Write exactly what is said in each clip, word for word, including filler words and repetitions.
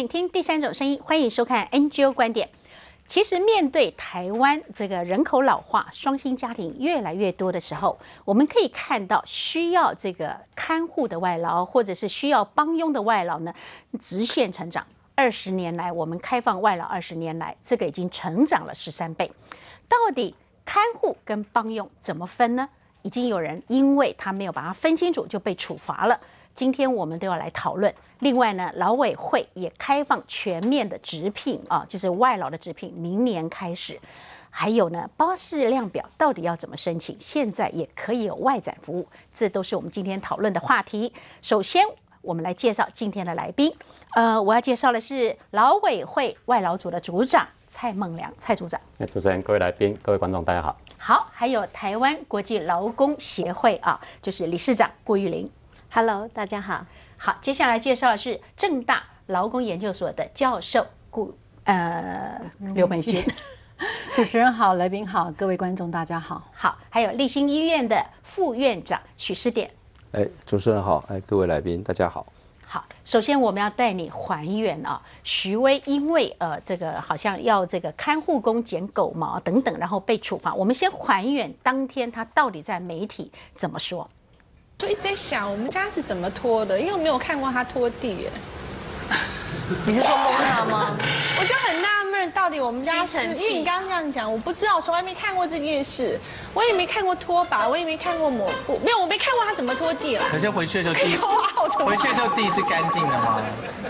请听第三种声音，欢迎收看 N G O 观点。其实，面对台湾这个人口老化、双薪家庭越来越多的时候，我们可以看到需要这个看护的外劳，或者是需要帮佣的外劳呢，直线成长。二十年来，我们开放外劳二十年来，这个已经成长了十三倍。到底看护跟帮佣怎么分呢？已经有人因为他没有把它分清楚就被处罚了。 今天我们都要来讨论。另外呢，劳委会也开放全面的职聘啊，就是外劳的职聘，明年开始。还有呢，巴士量表到底要怎么申请？现在也可以有外展服务，这都是我们今天讨论的话题。首先，我们来介绍今天的来宾。呃，我要介绍的是劳委会外劳组的组长蔡孟良，蔡组长。那主持人、各位来宾、各位观众，大家好。好，还有台湾国际劳工协会啊，就是理事长郭玉玲。 Hello， 大家好。好，接下来介绍的是政大劳工研究所的教授顾呃刘美君。主持人好，来宾好，各位观众大家好。好，还有立新医院的副院长许诗典。哎，主持人好，哎，各位来宾大家好。好，首先我们要带你还原啊，徐威因为呃这个好像要这个看护工剪狗毛等等，然后被处罚。我们先还原当天他到底在媒体怎么说。 就一直在想我们家是怎么拖的，因为我没有看过他拖地耶。你是说蒙娜吗？我就很纳闷，到底我们家是……因为你刚刚这样讲，我不知道，我从来没看过这件事，我也没看过拖把，我也没看过抹布，没有，我没看过他怎么拖地啦。可是回去就地，回去就地是干净的吗？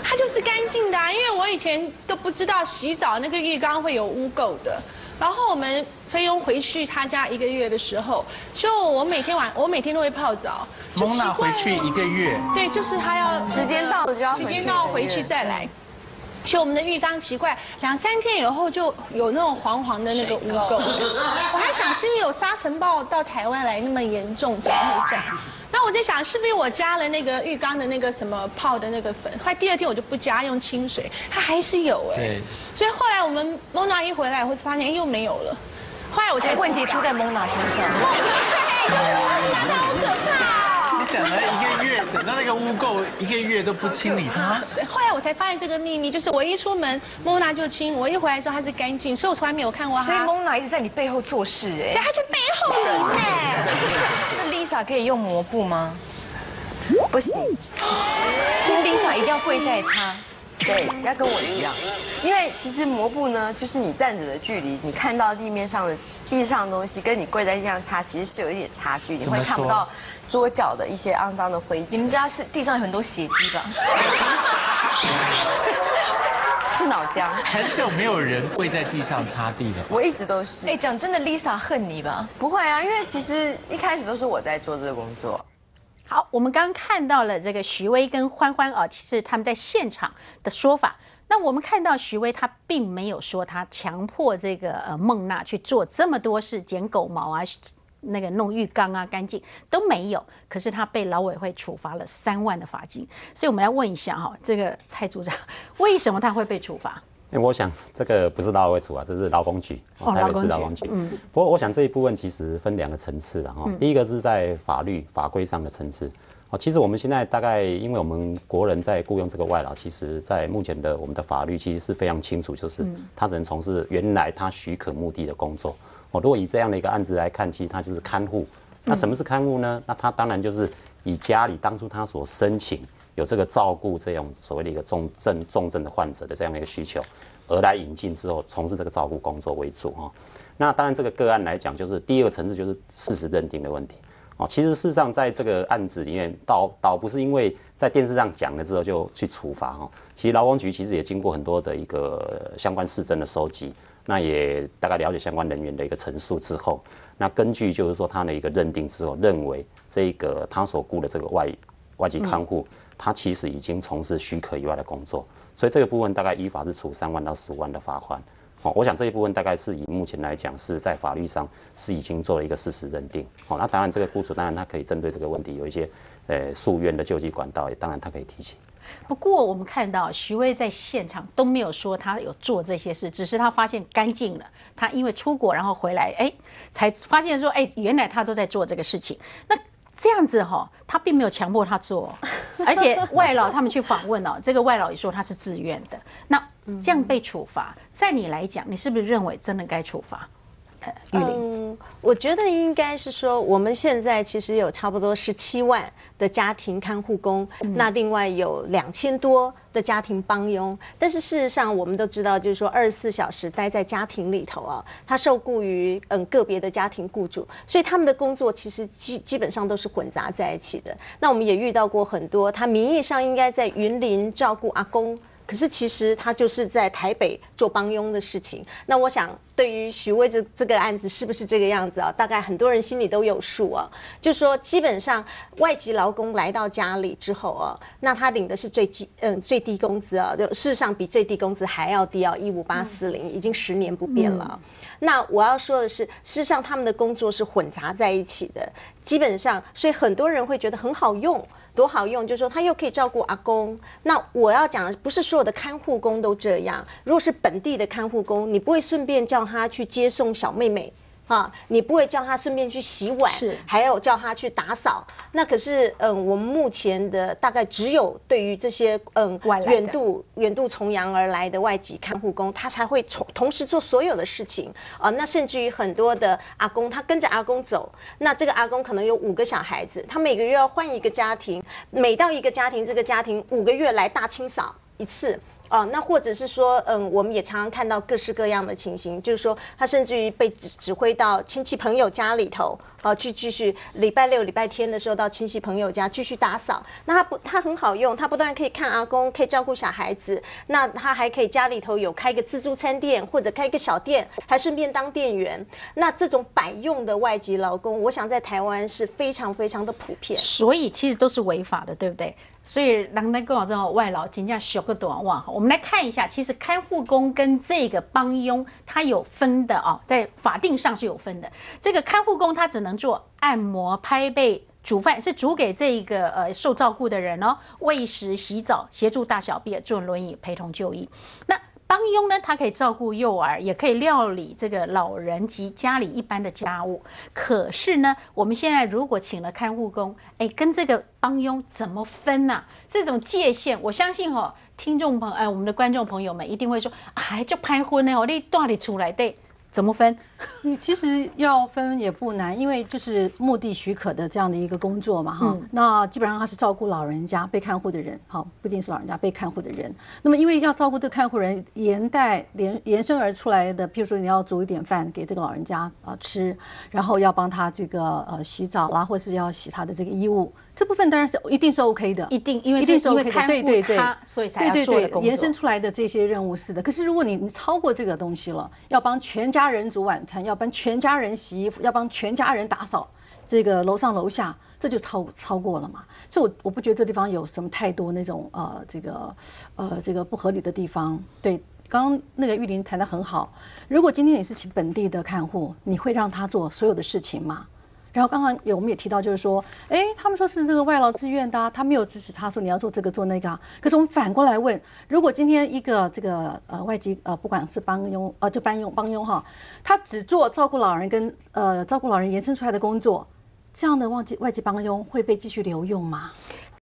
它就是干净的啊，因为我以前都不知道洗澡那个浴缸会有污垢的。 然后我们菲佣回去他家一个月的时候，就我每天晚我每天都会泡澡。蒙娜回去一个月，对，就是他要时间到了就要时间到回去再来。所以我们的浴缸奇怪，两三天以后就有那种黄黄的那个污垢。我还想是因为有沙尘暴到台湾来那么严重才会这样。那我在想是不是我加了那个浴缸的那个什么泡的那个粉，后来第二天我就不加用清水，它还是有哎、欸。 所以后来我们蒙娜一回来，我就发现又没有了。后来我才问题出在蒙娜身上。对，好可怕！你等了一个月，等到那个污垢一个月都不清理它。后来我才发现这个秘密，就是我一出门，蒙娜就清；我一回来之后，它是干净。所以我从来没有看过它。所以蒙娜一直在你背后做事哎。对，它在背后哎。那 Lisa 可以用抹布吗？不行。所以 Lisa 一定要跪下来擦。 对，要跟我一样，因为其实抹布呢，就是你站着的距离，你看到地面上的地上的东西，跟你跪在地上擦，其实是有一点差距，你会看不到桌角的一些肮脏的灰。你们家是地上有很多血迹吧？是脑浆。很久没有人跪在地上擦地了。我一直都是。哎，讲真的 ，Lisa 恨你吧？不会啊，因为其实一开始都是我在做这个工作。 好，我们刚刚看到了这个徐威跟欢欢啊，其实他们在现场的说法。那我们看到徐威他并没有说他强迫这个呃孟娜去做这么多事，剪狗毛啊，那个弄浴缸啊，干净都没有。可是他被劳委会处罚了三万的罚金。所以我们要问一下哈、哦，这个蔡组长，为什么他会被处罚？ 因为我想这个不是劳委会处罚，这是劳工局，台北市劳工局。嗯，不过我想这一部分其实分两个层次啦。哈，第一个是在法律法规上的层次。哦，其实我们现在大概，因为我们国人在雇佣这个外劳，其实在目前的我们的法律其实是非常清楚，就是他只能从事原来他许可目的的工作。哦，如果以这样的一个案子来看，其实他就是看护。那什么是看护呢？那他当然就是以家里当初他所申请。 有这个照顾这种所谓的一个重症重症的患者的这样的一个需求，而来引进之后从事这个照顾工作为主哈、哦。那当然这个个案来讲，就是第二个层次就是事实认定的问题哦。其实事实上在这个案子里面，倒倒不是因为在电视上讲了之后就去处罚哈、哦。其实劳工局其实也经过很多的一个相关事证的收集，那也大概了解相关人员的一个陈述之后，那根据就是说他的一个认定之后，认为这个他所雇的这个外外籍看护。嗯 他其实已经从事许可以外的工作，所以这个部分大概依法是处三万到十五万的罚款。哦，我想这一部分大概是以目前来讲是在法律上是已经做了一个事实认定。哦，那当然这个雇主当然他可以针对这个问题有一些呃诉愿的救济管道，也当然他可以提起。不过我们看到徐威在现场都没有说他有做这些事，只是他发现干净了，他因为出国然后回来，哎，才发现说，哎，原来他都在做这个事情。那这样子哈、哦，他并没有强迫他做，而且外劳他们去访问哦，这个外劳也说他是自愿的。那这样被处罚，在你来讲，你是不是认为真的该处罚？ 嗯，我觉得应该是说，我们现在其实有差不多十七万的家庭看护工，嗯、那另外有两千多的家庭帮佣。但是事实上，我们都知道，就是说二十四小时待在家庭里头啊，他受雇于嗯个别的家庭雇主，所以他们的工作其实基基本上都是混杂在一起的。那我们也遇到过很多，他名义上应该在云林照顾阿公。 可是其实他就是在台北做帮佣的事情。那我想，对于许巍这这个案子是不是这个样子啊？大概很多人心里都有数啊。就说基本上外籍劳工来到家里之后啊，那他领的是最低嗯最低工资啊，就事实上比最低工资还要低啊，一五八四零已经十年不变了。嗯、那我要说的是，事实上他们的工作是混杂在一起的，基本上，所以很多人会觉得很好用。 多好用，就是说他又可以照顾阿公。那我要讲，不是所有的看护工都这样。如果是本地的看护工，你不会顺便叫他去接送小妹妹啊，你不会叫他顺便去洗碗，还有叫他去打扫。那可是，嗯，我们目前的大概只有对于这些嗯远渡远渡重洋而来的外籍看护工，他才会同同时做所有的事情啊。那甚至于很多的阿公，他跟着阿公走，那这个阿公可能有五个小孩子，他每个月要换一个家庭。 每到一个家庭，这个家庭五个月来大清扫一次哦，那或者是说，嗯，我们也常常看到各式各样的情形，就是说，他甚至于被指挥到亲戚朋友家里头，哦，去继续礼拜六、礼拜天的时候到亲戚朋友家继续打扫。那他不，他很好用，他不但可以看阿公，可以照顾小孩子，那他还可以家里头有开个自助餐店或者开个小店，还顺便当店员。那这种百用的外籍劳工，我想在台湾是非常非常的普遍，所以其实都是违法的，对不对？ 所以，人家跟我讲外劳真正俗个短袜。我们来看一下，其实看护工跟这个帮佣，它有分的啊、哦，在法定上是有分的。这个看护工他只能做按摩、拍背、煮饭，是煮给这个呃受照顾的人哦，喂食、洗澡、协助大小便、坐轮椅、陪同就医。那 帮佣呢，他可以照顾幼儿，也可以料理这个老人及家里一般的家务。可是呢，我们现在如果请了看护工，哎，跟这个帮佣怎么分啊？这种界限，我相信哦，听众朋友，哎，我们的观众朋友们一定会说，哎，就拍婚呢，我得到底出来对。 怎么分？嗯，其实要分也不难，因为就是目的许可的这样的一个工作嘛，哈、嗯。那基本上他是照顾老人家、被看护的人，好，不一定是老人家被看护的人。那么因为要照顾这个看护人，连带连延伸而出来的，譬如说你要煮一点饭给这个老人家啊吃，然后要帮他这个呃洗澡啦，或是要洗他的这个衣物。 这部分当然是一定是 OK 的，一定因为一定是 OK 的，对对对，所以才要做的工作。延伸出来的这些任务是的，可是如果你你超过这个东西了，要帮全家人煮晚餐，要帮全家人洗衣服，要帮全家人打扫这个楼上楼下，这就超超过了嘛。所以我我不觉得这地方有什么太多那种呃这个呃这个不合理的地方。对，刚刚那个玉玲谈得很好，如果今天你是请本地的看护，你会让他做所有的事情吗？ 然后刚刚有我们也提到，就是说，哎，他们说是这个外劳自愿的、啊，他没有支持他说你要做这个做那个、啊。可是我们反过来问，如果今天一个这个呃外籍呃不管是帮佣呃就帮佣帮佣哈，他只做照顾老人跟呃照顾老人延伸出来的工作，这样的外籍外籍帮佣会被继续留用吗？